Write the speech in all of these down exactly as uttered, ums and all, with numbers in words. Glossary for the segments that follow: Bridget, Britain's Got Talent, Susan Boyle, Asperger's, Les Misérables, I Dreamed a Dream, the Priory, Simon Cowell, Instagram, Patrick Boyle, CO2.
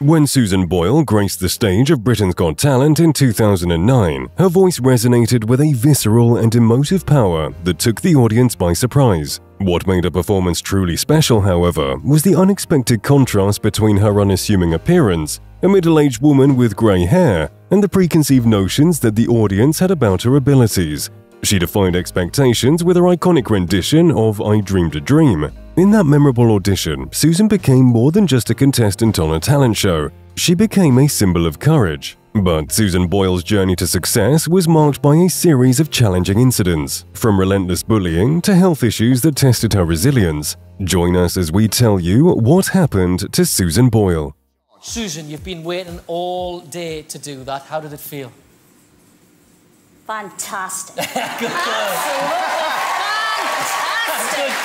When Susan Boyle graced the stage of Britain's Got Talent in two thousand nine, her voice resonated with a visceral and emotive power that took the audience by surprise. What made her performance truly special, however, was the unexpected contrast between her unassuming appearance, a middle-aged woman with grey hair, and the preconceived notions that the audience had about her abilities. She defied expectations with her iconic rendition of I Dreamed a Dream. In that memorable audition, Susan became more than just a contestant on a talent show. She became a symbol of courage. But Susan Boyle's journey to success was marked by a series of challenging incidents, from relentless bullying to health issues that tested her resilience. Join us as we tell you what happened to Susan Boyle. Susan, you've been waiting all day to do that. How did it feel? Fantastic. Good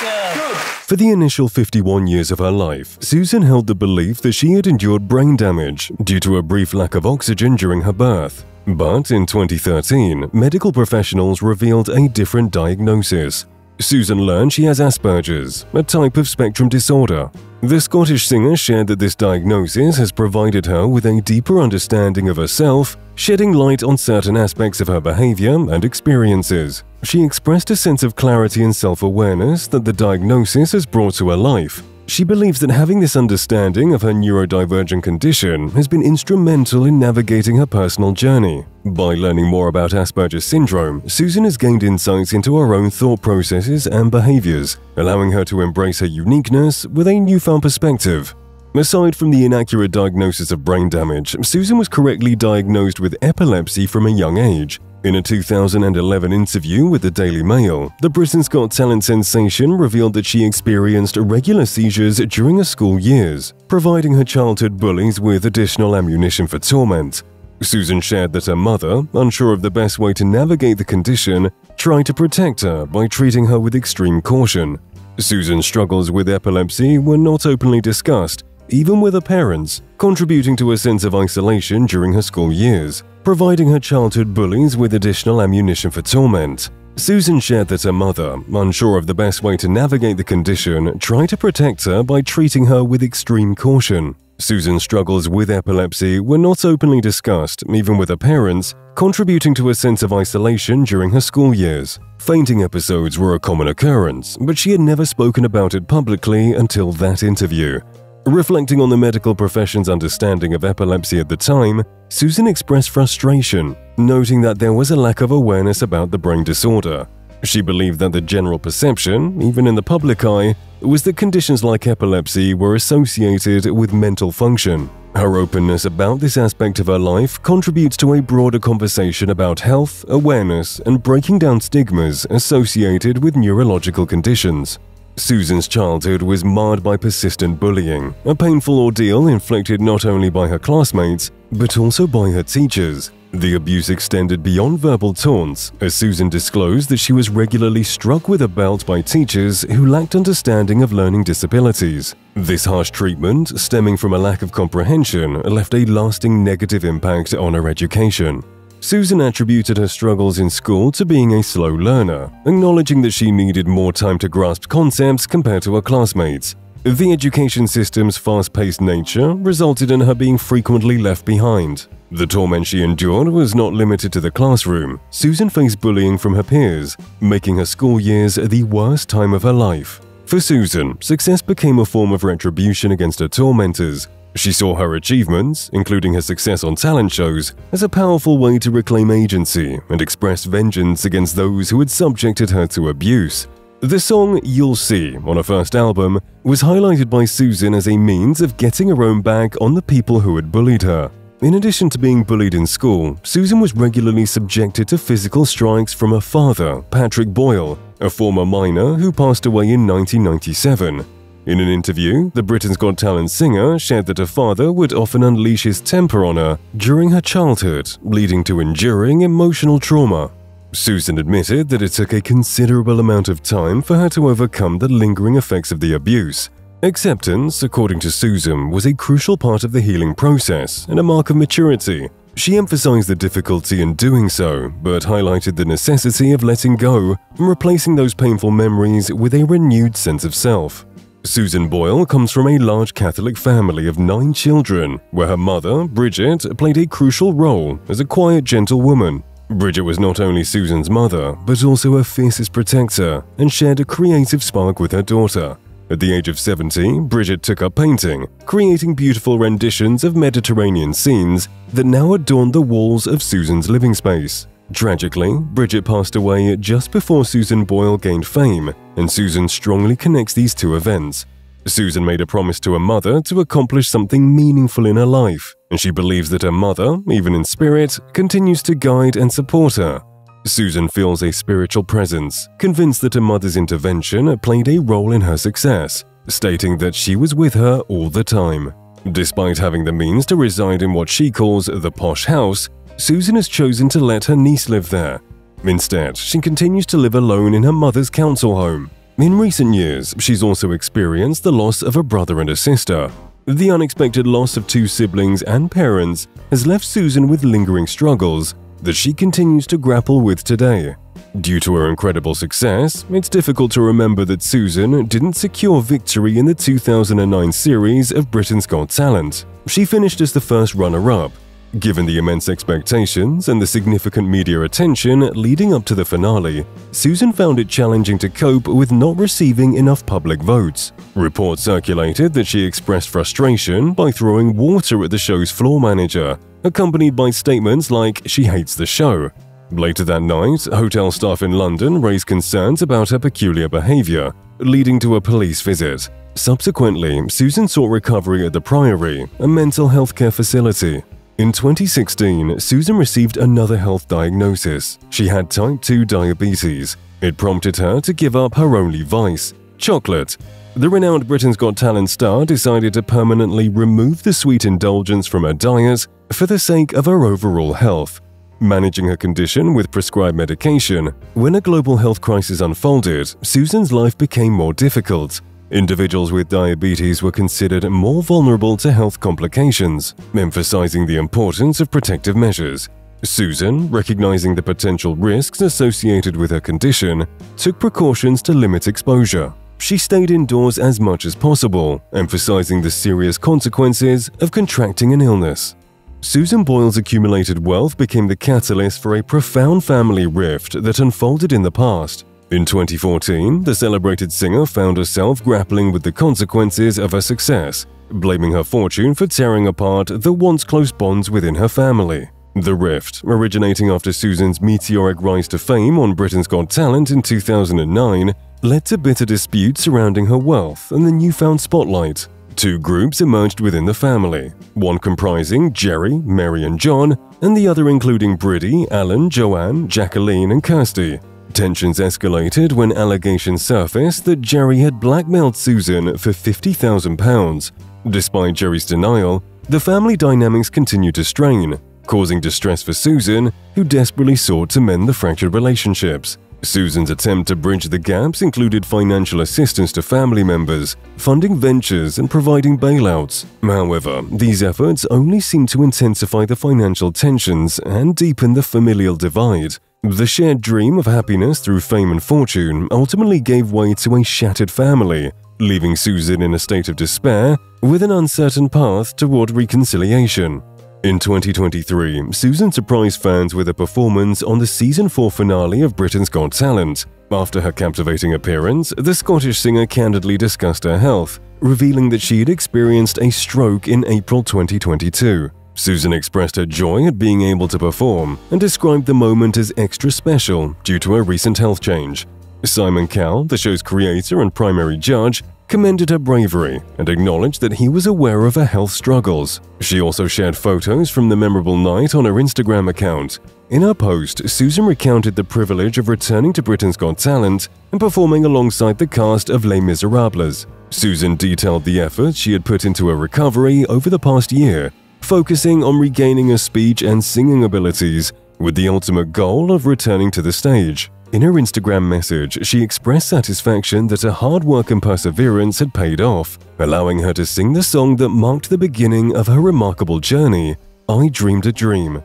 Good. For the initial fifty-one years of her life, Susan held the belief that she had endured brain damage due to a brief lack of oxygen during her birth. But in twenty thirteen, medical professionals revealed a different diagnosis. Susan learned she has Asperger's, a type of spectrum disorder. The Scottish singer shared that this diagnosis has provided her with a deeper understanding of herself, shedding light on certain aspects of her behavior and experiences. She expressed a sense of clarity and self-awareness that the diagnosis has brought to her life. She believes that having this understanding of her neurodivergent condition has been instrumental in navigating her personal journey. By learning more about Asperger's syndrome, Susan has gained insights into her own thought processes and behaviors, allowing her to embrace her uniqueness with a newfound perspective. Aside from the inaccurate diagnosis of brain damage, Susan was correctly diagnosed with epilepsy from a young age. In a two thousand eleven interview with the Daily Mail, the Britain's Got Talent sensation revealed that she experienced regular seizures during her school years, providing her childhood bullies with additional ammunition for torment. Susan shared that her mother, unsure of the best way to navigate the condition, tried to protect her by treating her with extreme caution. Susan's struggles with epilepsy were not openly discussed, even with her parents, contributing to a sense of isolation during her school years, providing her childhood bullies with additional ammunition for torment. Susan shared that her mother, unsure of the best way to navigate the condition, tried to protect her by treating her with extreme caution. Susan's struggles with epilepsy were not openly discussed, even with her parents, contributing to a sense of isolation during her school years. Fainting episodes were a common occurrence, but she had never spoken about it publicly until that interview. Reflecting on the medical profession's understanding of epilepsy at the time, Susan expressed frustration, noting that there was a lack of awareness about the brain disorder. She believed that the general perception, even in the public eye, was that conditions like epilepsy were associated with mental function. Her openness about this aspect of her life contributes to a broader conversation about health, awareness, and breaking down stigmas associated with neurological conditions. Susan's childhood was marred by persistent bullying, a painful ordeal inflicted not only by her classmates, but also by her teachers. The abuse extended beyond verbal taunts, as Susan disclosed that she was regularly struck with a belt by teachers who lacked understanding of learning disabilities. This harsh treatment, stemming from a lack of comprehension, left a lasting negative impact on her education. Susan attributed her struggles in school to being a slow learner, acknowledging that she needed more time to grasp concepts compared to her classmates. The education system's fast-paced nature resulted in her being frequently left behind. The torment she endured was not limited to the classroom. Susan faced bullying from her peers, making her school years the worst time of her life. For Susan, success became a form of retribution against her tormentors. She saw her achievements, including her success on talent shows, as a powerful way to reclaim agency and express vengeance against those who had subjected her to abuse. The song You'll See on her first album was highlighted by Susan as a means of getting her own back on the people who had bullied her. In addition to being bullied in school, Susan was regularly subjected to physical strikes from her father, Patrick Boyle, a former miner who passed away in nineteen ninety-seven. In an interview, the Britain's Got Talent singer shared that her father would often unleash his temper on her during her childhood, leading to enduring emotional trauma. Susan admitted that it took a considerable amount of time for her to overcome the lingering effects of the abuse. Acceptance, according to Susan, was a crucial part of the healing process and a mark of maturity. She emphasized the difficulty in doing so, but highlighted the necessity of letting go and replacing those painful memories with a renewed sense of self. Susan Boyle comes from a large Catholic family of nine children, where her mother, Bridget, played a crucial role as a quiet, gentle woman. Bridget was not only Susan's mother, but also her fiercest protector, and shared a creative spark with her daughter. At the age of seventy, Bridget took up painting, creating beautiful renditions of Mediterranean scenes that now adorned the walls of Susan's living space. Tragically, Bridget passed away just before Susan Boyle gained fame, and Susan strongly connects these two events. Susan made a promise to her mother to accomplish something meaningful in her life, and she believes that her mother, even in spirit, continues to guide and support her. Susan feels a spiritual presence, convinced that her mother's intervention played a role in her success, stating that she was with her all the time. Despite having the means to reside in what she calls the posh house, Susan has chosen to let her niece live there. Instead, she continues to live alone in her mother's council home. In recent years, she's also experienced the loss of a brother and a sister. The unexpected loss of two siblings and parents has left Susan with lingering struggles that she continues to grapple with today. Due to her incredible success, it's difficult to remember that Susan didn't secure victory in the two thousand nine series of Britain's Got Talent. She finished as the first runner-up. Given the immense expectations and the significant media attention leading up to the finale, Susan found it challenging to cope with not receiving enough public votes. Reports circulated that she expressed frustration by throwing water at the show's floor manager, accompanied by statements like she hates the show. Later that night, hotel staff in London raised concerns about her peculiar behavior, leading to a police visit. Subsequently, Susan sought recovery at the Priory, a mental health care facility. In twenty sixteen, Susan received another health diagnosis. She had type two diabetes. It prompted her to give up her only vice, chocolate. The renowned Britain's Got Talent star decided to permanently remove the sweet indulgence from her diet for the sake of her overall health. Managing her condition with prescribed medication, when a global health crisis unfolded, Susan's life became more difficult. Individuals with diabetes were considered more vulnerable to health complications, emphasizing the importance of protective measures. Susan, recognizing the potential risks associated with her condition, took precautions to limit exposure. She stayed indoors as much as possible, emphasizing the serious consequences of contracting an illness. Susan Boyle's accumulated wealth became the catalyst for a profound family rift that unfolded in the past. In twenty fourteen, the celebrated singer found herself grappling with the consequences of her success, blaming her fortune for tearing apart the once close bonds within her family. The rift, originating after Susan's meteoric rise to fame on Britain's Got Talent in two thousand nine, led to bitter disputes surrounding her wealth and the newfound spotlight. Two groups emerged within the family, one comprising Jerry, Mary and John, and the other including Bridie, Alan, Joanne, Jacqueline and Kirsty. Tensions escalated when allegations surfaced that Jerry had blackmailed Susan for fifty thousand pounds. Despite Jerry's denial, the family dynamics continued to strain, causing distress for Susan, who desperately sought to mend the fractured relationships. Susan's attempt to bridge the gaps included financial assistance to family members, funding ventures, and providing bailouts. However, these efforts only seemed to intensify the financial tensions and deepen the familial divide. The shared dream of happiness through fame and fortune ultimately gave way to a shattered family, leaving Susan in a state of despair with an uncertain path toward reconciliation. In twenty twenty-three, Susan surprised fans with a performance on the season four finale of Britain's Got Talent. After her captivating appearance, the Scottish singer candidly discussed her health, revealing that she had experienced a stroke in April twenty twenty-two. Susan expressed her joy at being able to perform and described the moment as extra special due to her recent health change. Simon Cowell, the show's creator and primary judge, commended her bravery and acknowledged that he was aware of her health struggles. She also shared photos from the memorable night on her Instagram account. In her post, Susan recounted the privilege of returning to Britain's Got Talent and performing alongside the cast of Les Misérables. Susan detailed the efforts she had put into her recovery over the past year, focusing on regaining her speech and singing abilities with the ultimate goal of returning to the stage. In her Instagram message, she expressed satisfaction that her hard work and perseverance had paid off, allowing her to sing the song that marked the beginning of her remarkable journey, I Dreamed a Dream.